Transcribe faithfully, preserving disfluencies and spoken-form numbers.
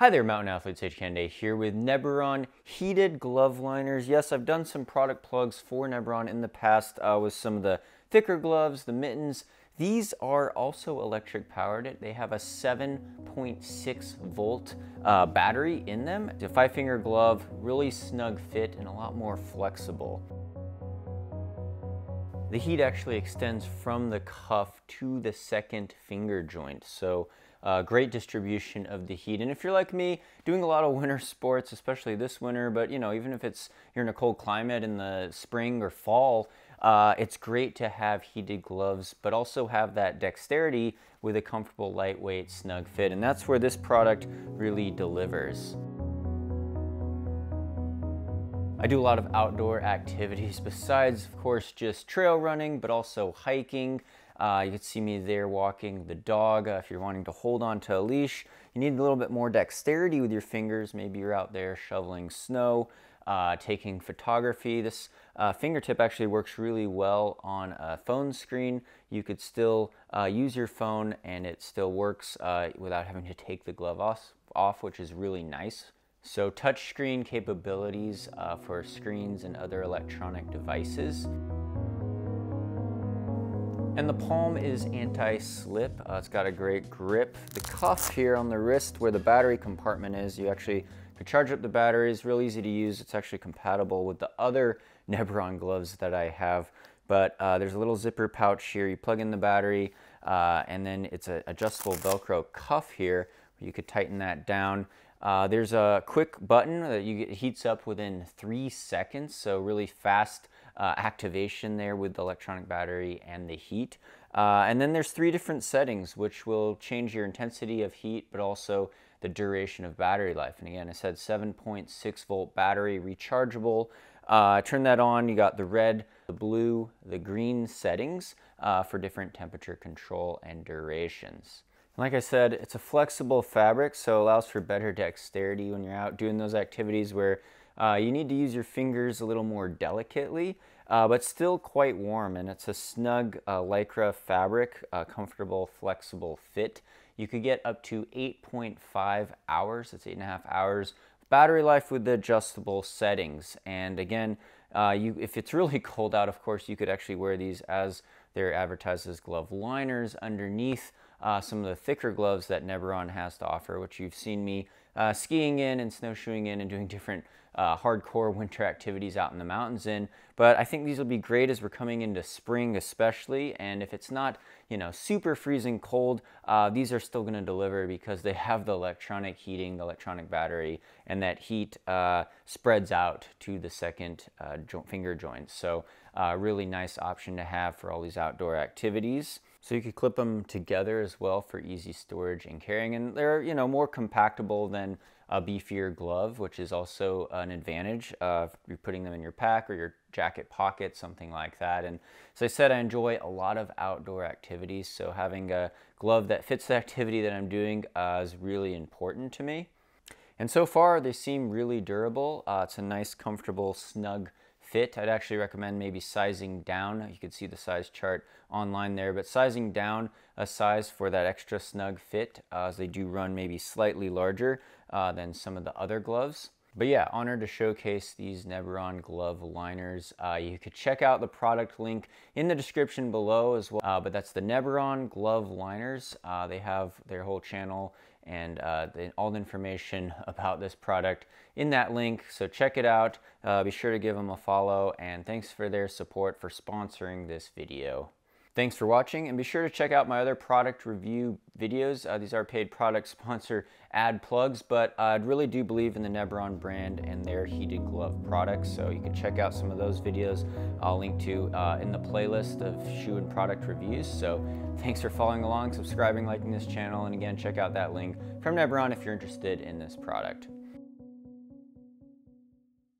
Hi there, Mountain Athletes, Sage Canaday here with Neberon heated glove liners. Yes, I've done some product plugs for Neberon in the past uh, with some of the thicker gloves, the mittens. These are also electric powered. They have a seven point six volt uh, battery in them. It's a five finger glove, really snug fit and a lot more flexible. The heat actually extends from the cuff to the second finger joint, so uh, great distribution of the heat. And if you're like me, doing a lot of winter sports, especially this winter, but you know, even if it's you're in a cold climate in the spring or fall, uh, it's great to have heated gloves, but also have that dexterity with a comfortable, lightweight, snug fit. And that's where this product really delivers. I do a lot of outdoor activities besides, of course, just trail running, but also hiking. Uh, you can see me there walking the dog. Uh, if you're wanting to hold on to a leash, you need a little bit more dexterity with your fingers. Maybe you're out there shoveling snow, uh, taking photography. This uh, fingertip actually works really well on a phone screen. You could still uh, use your phone and it still works uh, without having to take the glove off, off, which is really nice. So touchscreen capabilities uh, for screens and other electronic devices. And the palm is anti-slip. Uh, it's got a great grip. The cuff here on the wrist where the battery compartment is, you actually could charge up the batteries, real easy to use. It's actually compatible with the other Neberon gloves that I have. But uh, there's a little zipper pouch here. You plug in the battery uh, and then it's an adjustable Velcro cuff here. You could tighten that down. Uh, there's a quick button that you get, heats up within three seconds, so really fast uh, activation there with the electronic battery and the heat. Uh, and then there's three different settings, which will change your intensity of heat, but also the duration of battery life. And again, I said seven point six volt battery, rechargeable. Uh, turn that on, you got the red, the blue, the green settings uh, for different temperature control and durations. Like I said, it's a flexible fabric, so allows for better dexterity when you're out doing those activities where uh, you need to use your fingers a little more delicately, uh, but still quite warm. And it's a snug uh, Lycra fabric, uh, comfortable, flexible fit. You could get up to eight point five hours, that's eight and a half hours, battery life with the adjustable settings. And again, uh, you, if it's really cold out, of course, you could actually wear these as they're advertised as glove liners underneath Uh, some of the thicker gloves that Neberon has to offer, which you've seen me uh, skiing in and snowshoeing in and doing different uh, hardcore winter activities out in the mountains in. But I think these will be great as we're coming into spring especially, and if it's not, you know, super freezing cold, uh, these are still going to deliver because they have the electronic heating, the electronic battery, and that heat uh, spreads out to the second uh, jo- finger joint. So uh, really nice option to have for all these outdoor activities. So you could clip them together as well for easy storage and carrying. And they're, you know, more compactable than a beefier glove, which is also an advantage. Uh, if you're putting them in your pack or your jacket pocket, something like that. And as I said, I enjoy a lot of outdoor activities. So having a glove that fits the activity that I'm doing uh, is really important to me. And so far, they seem really durable. Uh, it's a nice, comfortable, snug fit. I'd actually recommend maybe sizing down. You can see the size chart online there, but sizing down a size for that extra snug fit uh, as they do run maybe slightly larger uh, than some of the other gloves. But yeah, honored to showcase these Neberon glove liners. Uh, you could check out the product link in the description below as well, uh, but that's the Neberon glove liners. Uh, they have their whole channel and uh, the, all the information about this product in that link. So check it out, uh, be sure to give them a follow, and thanks for their support for sponsoring this video. Thanks for watching, and be sure to check out my other product review videos. Uh, these are paid product sponsor ad plugs, but uh, I really do believe in the Neberon brand and their heated glove products, so you can check out some of those videos I'll link to uh, in the playlist of shoe and product reviews. So thanks for following along, subscribing, liking this channel, and again, check out that link from Neberon if you're interested in this product.